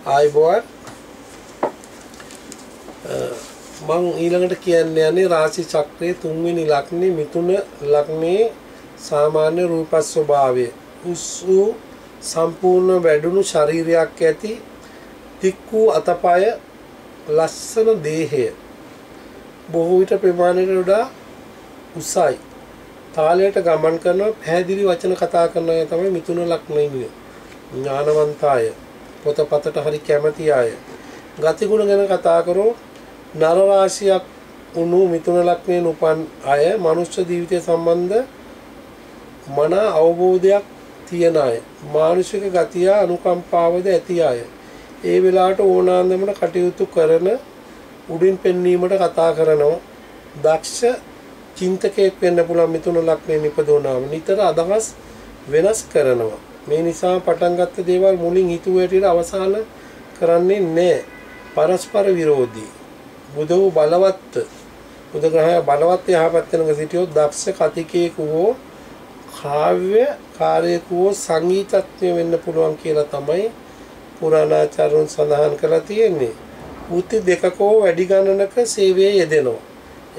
ආයුබෝවන් මම ඊළඟට කියන්න යන්නේ රාශි චක්‍රයේ 3 වෙනි ලග්නේ මිථුන ලග්නේ සාමාන්‍ය රූප ස්වභාවය උස්සු සම්පූර්ණ වැඩුණු ශරීරයක් ඇති තික් වූ අතපය ලස්සන දේහය බොහෝ විට ප්‍රමාණයට වඩා උසයි තාලයට ගමන් කරන පැහැදිලි වචන කතා කරන අය තමයි මිථුන ලග්නය ඥානවන්තය පොතපතට හරි කැමැති අය ගතිගුණ ගැන කතා කරෝ නර රාශියක් උණු මිථුන ලග්නයෙන් උපන් අය මනුෂ්‍ය ජීවිතය සම්බන්ධ මන අවබෝධයක් තියන අය මානසික ගතිය අනුකම්පාවද ඇති අය ඒ වෙලාවට ඕනෑමකට කටයුතු කරන උඩින් පෙන්වීමට කතා කරනවා දක්ෂ චින්තකයෙක් වෙන්න පුළුවන් මිථුන ලග්නයෙන් ඉපදුණාම නිතර අදහස් වෙනස් කරනවා මේ නිසා පටන් ගත්ත දේවල් මුලින් හිතුවට අවසන් කරන්නේ නැහැ පරස්පර විරෝධී බුදු වූ බලවත් බුදු ග්‍රහය බලවත් යහපත් වෙනක සිටියොත් දක්ෂ කතිකයෙක් වූ කාව්‍ය කාර්යයක වූ සංගීතඥ වෙන්න පුළුවන් කියලා තමයි පුරාණාචාර්යන් සඳහන් කරලා තියෙන්නේ. වෘත්ති දෙකකෝ වැඩි ගණනක සේවයේ යෙදෙනවා.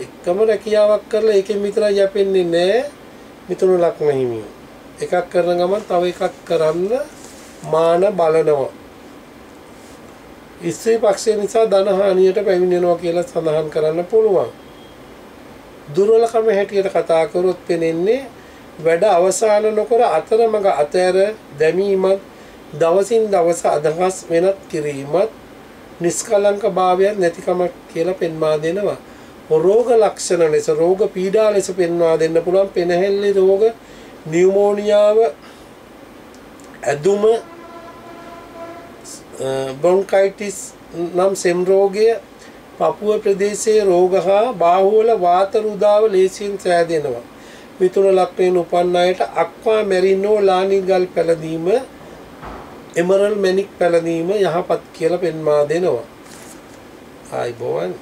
එකම රැකියාවක් කරලා ඒකෙන් විතරයි යැපෙන්නේ නැහැ මිථුන ලග්න හිමියෝ. එකක් කරන ගමන් තව එකක් කරන්න මාන බලනවා. ඉස්සේ පක්ෂය නිසා ධනහානියට පැමිණෙනවා කියලා සඳහන් කරන්න පුළුවන්. දුර්වලකම හැටියට කතා කරොත් පෙනෙන්නේ වැඩ අවසන් නොකර අතරමඟ අතර දැමීමත් දවසින් දවස අදහස් වෙනස් කිරීමත් නිෂ්කලංක භාවයක් නැතිකමක් කියලා පෙන්වා දෙනවා. රෝග ලක්ෂණ ලෙස රෝග පීඩා ලෙස පෙන්වා දෙන්න පුළුවන් පෙනහෙල්ලේ රෝග නියුමෝනියාව ඇදුම බ්‍රොන්කයිටිස් නම් සෙම් රෝගය පපුව ප්‍රදේශයේ රෝග හා බාහුවල වාත රුධාව ලෙසින් සෑදෙනවා. මිථුන ලග්නයෙන් උපන් අයට අක්වා මෙරිනෝ ලානිගල් පැලදීම එමරල් මැණික් පැලදීම යහපත් කියලා පෙන්වා දෙනවා. ආයිබෝවන්.